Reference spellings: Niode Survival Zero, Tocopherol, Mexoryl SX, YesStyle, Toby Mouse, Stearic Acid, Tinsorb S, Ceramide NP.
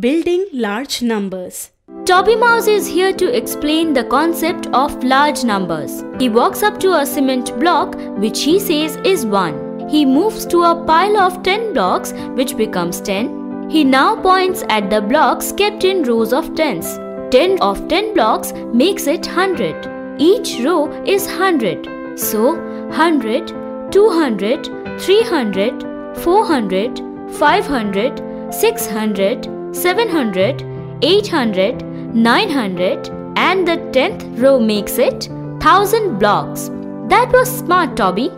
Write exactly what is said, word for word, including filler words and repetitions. Building large numbers. Toby Mouse is here to explain the concept of large numbers. He walks up to a cement block which he says is one. He moves to a pile of ten blocks which becomes ten. He now points at the blocks kept in rows of tens. ten of ten blocks makes it one hundred. Each row is one hundred. So one hundred, two hundred, three hundred, four hundred, five hundred, six hundred, seven hundred, eight hundred, nine hundred, and the tenth row makes it one thousand blocks. That was smart, Toby.